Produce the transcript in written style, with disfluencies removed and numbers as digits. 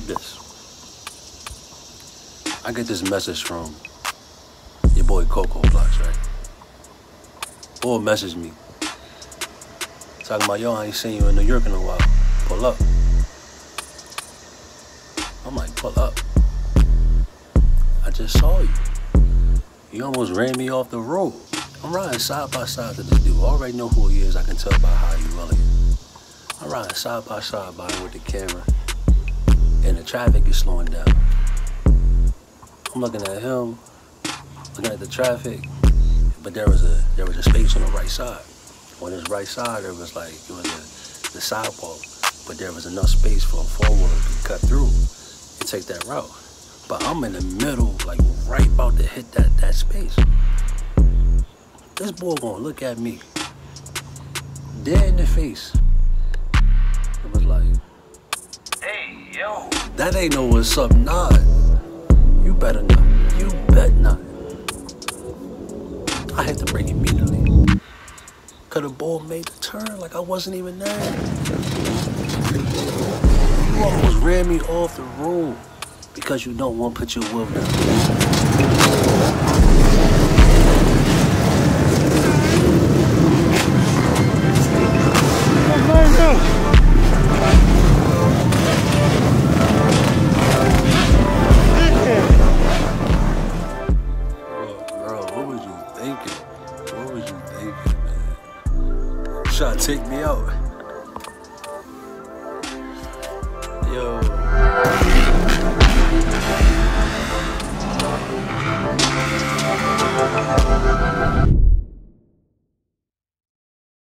believe this. I get this message from your boy Coco Bloxz, right? Boy messaged me. Talking about, yo, I ain't seen you in New York in a while. Pull up. I'm like, pull up? I just saw you. You almost ran me off the road. I'm riding side by side to this dude. I already know who he is. I can tell by how he really is. I'm riding side by side by him with the camera. And the traffic is slowing down. I'm looking at him, looking at the traffic. But there was a space on the right side. On his right side, there was like, it was the sidewalk. But there was enough space for a four-wheeler to cut through and take that route. But I'm in the middle, like right about to hit that space. This boy gonna look at me dead in the face. It was like, hey, yo. That ain't no what's up, nah. You better not. You bet not. I had to break immediately. Could have boy made the turn like I wasn't even there. You almost ran me off the road. Because you don't want to put your will down. Girl, what was you thinking? What was you thinking, man? Try to take me out. Yo.